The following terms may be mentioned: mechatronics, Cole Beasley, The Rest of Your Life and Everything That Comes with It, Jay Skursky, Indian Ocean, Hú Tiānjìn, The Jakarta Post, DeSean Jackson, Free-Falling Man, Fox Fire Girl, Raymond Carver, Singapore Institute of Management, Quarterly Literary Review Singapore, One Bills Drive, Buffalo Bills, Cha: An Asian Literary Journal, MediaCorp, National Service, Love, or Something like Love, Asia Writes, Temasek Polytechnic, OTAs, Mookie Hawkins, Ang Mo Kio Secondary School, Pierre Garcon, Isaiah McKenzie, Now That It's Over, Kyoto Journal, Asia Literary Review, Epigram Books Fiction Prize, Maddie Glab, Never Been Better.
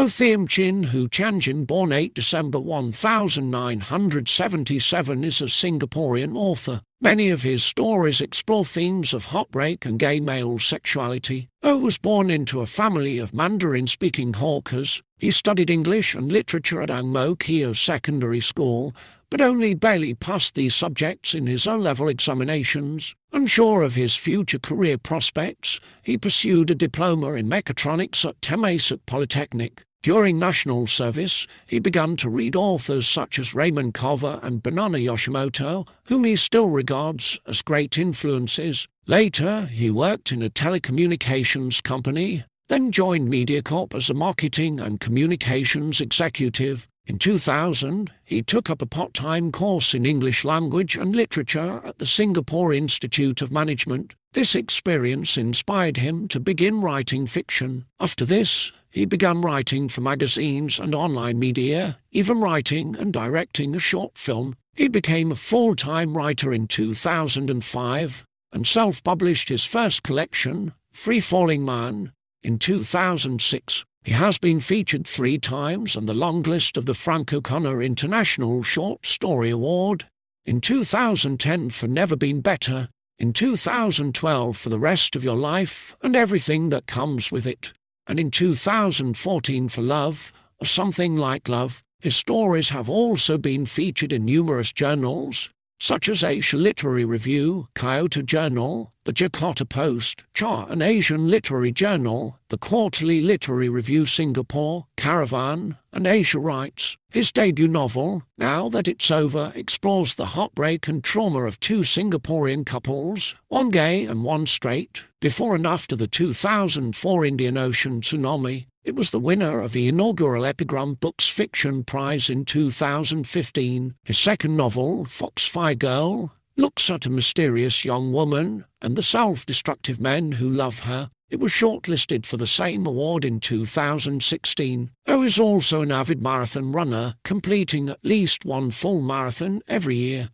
O Thiam Chin, Hú Tiānjìn, born 8 December 1977, is a Singaporean author. Many of his stories explore themes of heartbreak and gay male sexuality. O was born into a family of Mandarin-speaking hawkers. He studied English and literature at Ang Mo Kio Secondary School, but only barely passed these subjects in his O-level examinations. Unsure of his future career prospects, he pursued a diploma in mechatronics at Temasek Polytechnic. During national service, he began to read authors such as Raymond Carver and Banana Yoshimoto, whom he still regards as great influences. Later, he worked in a telecommunications company, then joined MediaCorp as a marketing and communications executive. In 2000, he took up a part-time course in English language and literature at the Singapore Institute of Management. This experience inspired him to begin writing fiction. After this, he began writing for magazines and online media, even writing and directing a short film. He became a full-time writer in 2005 and self-published his first collection, Free-Falling Man, in 2006. He has been featured 3 times on the long list of the Frank O'Connor International Short Story Award, in 2010 for Never Been Better, in 2012 for The Rest of Your Life and Everything That Comes with It, and in 2014 for Love, or Something like Love. His stories have also been featured in numerous journals, such as Asia Literary Review, Kyoto Journal, The Jakarta Post, Cha: An Asian Literary Journal, The Quarterly Literary Review Singapore, Caravan, and Asia Writes. His debut novel, Now That It's Over, explores the heartbreak and trauma of 2 Singaporean couples, one gay and one straight, before and after the 2004 Indian Ocean tsunami. It was the winner of the inaugural Epigram Books Fiction Prize in 2015. His second novel, Fox Fire Girl, looks at a mysterious young woman and the self-destructive men who love her. It was shortlisted for the same award in 2016. O is also an avid marathon runner, completing at least 1 full marathon every year.